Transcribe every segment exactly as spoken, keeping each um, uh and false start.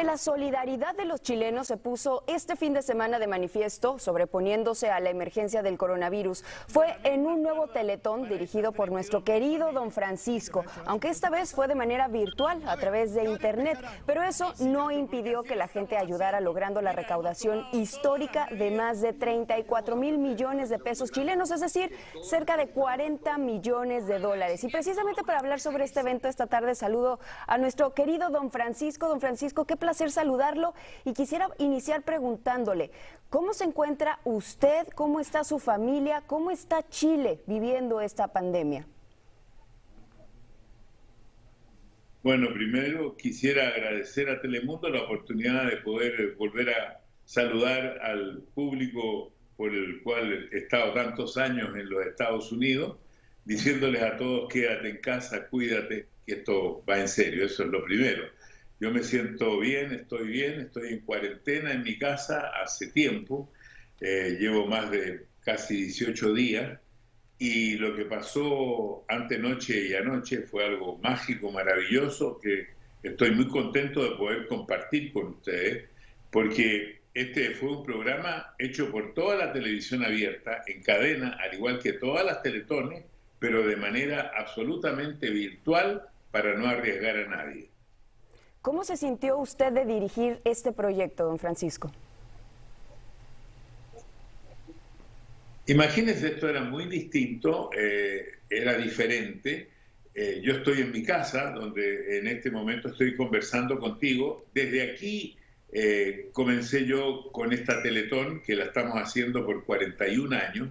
que la solidaridad de los chilenos se puso este fin de semana de manifiesto, sobreponiéndose a la emergencia del coronavirus. Fue en un nuevo Teletón dirigido por nuestro querido Don Francisco, aunque esta vez fue de manera virtual, a través de internet, pero eso no impidió que la gente ayudara, logrando la recaudación histórica de más de treinta y cuatro mil millones de pesos chilenos, es decir, cerca de cuarenta millones de dólares. Y precisamente para hablar sobre este evento esta tarde, saludo a nuestro querido Don Francisco. Don Francisco, qué placer saludarlo, y quisiera iniciar preguntándole, ¿cómo se encuentra usted? ¿Cómo está su familia? ¿Cómo está Chile viviendo esta pandemia? Bueno, primero quisiera agradecer a Telemundo la oportunidad de poder volver a saludar al público por el cual he estado tantos años en los Estados Unidos, diciéndoles a todos quédate en casa, cuídate, que esto va en serio, eso es lo primero. Yo me siento bien, estoy bien, estoy en cuarentena en mi casa hace tiempo, eh, llevo más de casi dieciocho días, y lo que pasó antenoche y anoche fue algo mágico, maravilloso, que estoy muy contento de poder compartir con ustedes, porque este fue un programa hecho por toda la televisión abierta, en cadena, al igual que todas las teletones, pero de manera absolutamente virtual para no arriesgar a nadie. ¿Cómo se sintió usted de dirigir este proyecto, Don Francisco? Imagínense, esto era muy distinto, eh, era diferente. Eh, yo estoy en mi casa, donde en este momento estoy conversando contigo. Desde aquí eh, comencé yo con esta Teletón, que la estamos haciendo por cuarenta y un años.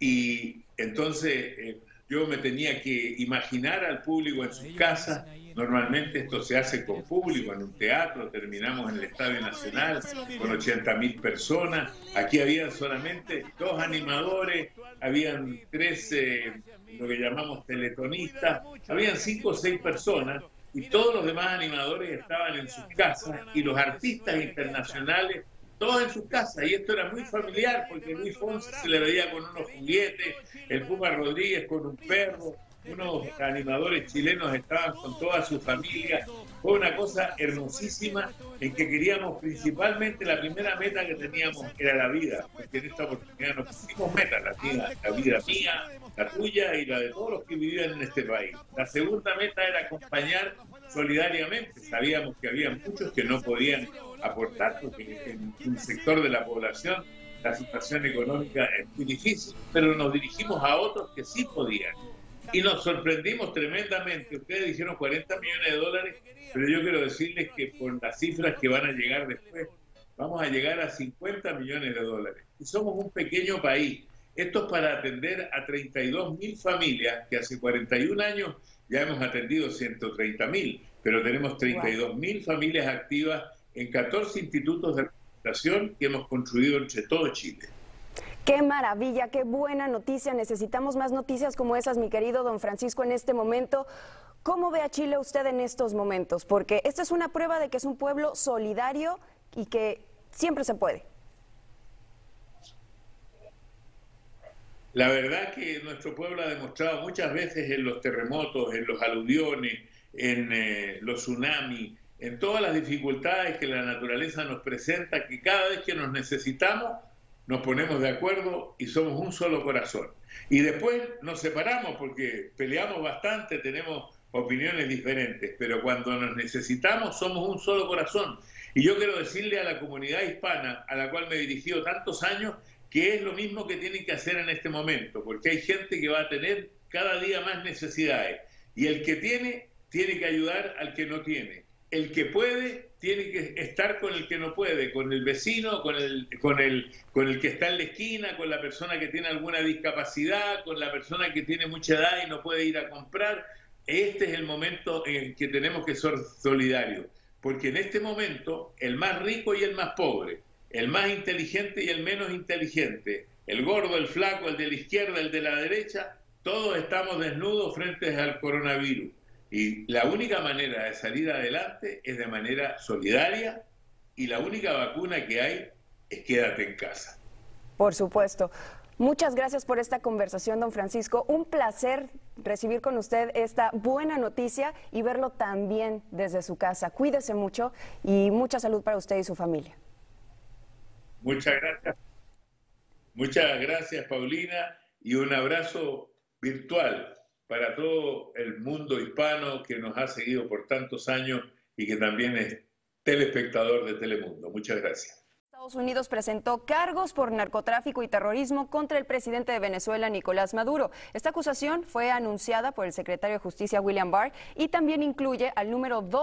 Y entonces eh, yo me tenía que imaginar al público en sus casas. Normalmente esto se hace con público, en un teatro, terminamos en el Estadio Nacional con ochenta mil personas. Aquí había solamente dos animadores, habían tres, eh, lo que llamamos teletonistas, habían cinco o seis personas, y todos los demás animadores estaban en sus casas, y los artistas internacionales, todos en sus casas, y esto era muy familiar, porque Luis Fonsi se le veía con unos juguetes, el Puma Rodríguez con un perro, unos animadores chilenos estaban con toda su familia. Fue una cosa hermosísima, en que queríamos principalmente, la primera meta que teníamos era la vida, porque en esta oportunidad nos pusimos metas, la vida, la vida mía, la tuya y la de todos los que vivían en este país. La segunda meta era acompañar solidariamente. Sabíamos que había muchos que no podían aportar, porque en un sector de la población la situación económica es muy difícil, pero nos dirigimos a otros que sí podían. Y nos sorprendimos tremendamente. Ustedes dijeron cuarenta millones de dólares, pero yo quiero decirles que por las cifras que van a llegar después, vamos a llegar a cincuenta millones de dólares. Y somos un pequeño país. Esto es para atender a treinta y dos mil familias, que hace cuarenta y un años ya hemos atendido ciento treinta mil, pero tenemos treinta y dos mil familias activas en catorce institutos de rehabilitación que hemos construido entre todo Chile. ¡Qué maravilla! ¡Qué buena noticia! Necesitamos más noticias como esas, mi querido Don Francisco, en este momento. ¿Cómo ve a Chile usted en estos momentos? Porque esta es una prueba de que es un pueblo solidario y que siempre se puede. La verdad que nuestro pueblo ha demostrado muchas veces en los terremotos, en los aluviones, en eh, los tsunamis, en todas las dificultades que la naturaleza nos presenta, que cada vez que nos necesitamos, nos ponemos de acuerdo y somos un solo corazón. Y después nos separamos porque peleamos bastante, tenemos opiniones diferentes, pero cuando nos necesitamos somos un solo corazón. Y yo quiero decirle a la comunidad hispana, a la cual me he dirigido tantos años, que es lo mismo que tienen que hacer en este momento, porque hay gente que va a tener cada día más necesidades. Y el que tiene, tiene que ayudar al que no tiene. El que puede, tiene que estar con el que no puede, con el vecino, con el, con, el, con el que está en la esquina, con la persona que tiene alguna discapacidad, con la persona que tiene mucha edad y no puede ir a comprar. Este es el momento en el que tenemos que ser solidarios, porque en este momento el más rico y el más pobre, el más inteligente y el menos inteligente, el gordo, el flaco, el de la izquierda, el de la derecha, todos estamos desnudos frente al coronavirus. Y la única manera de salir adelante es de manera solidaria, y la única vacuna que hay es quédate en casa. Por supuesto. Muchas gracias por esta conversación, don Francisco. Un placer recibir con usted esta buena noticia y verlo también desde su casa. Cuídese mucho y mucha salud para usted y su familia. Muchas gracias. Muchas gracias, Paulina, y un abrazo virtual para todo el mundo hispano que nos ha seguido por tantos años y que también es telespectador de Telemundo. Muchas gracias. Estados Unidos presentó cargos por narcotráfico y terrorismo contra el presidente de Venezuela, Nicolás Maduro. Esta acusación fue anunciada por el secretario de Justicia, William Barr, y también incluye al número dos.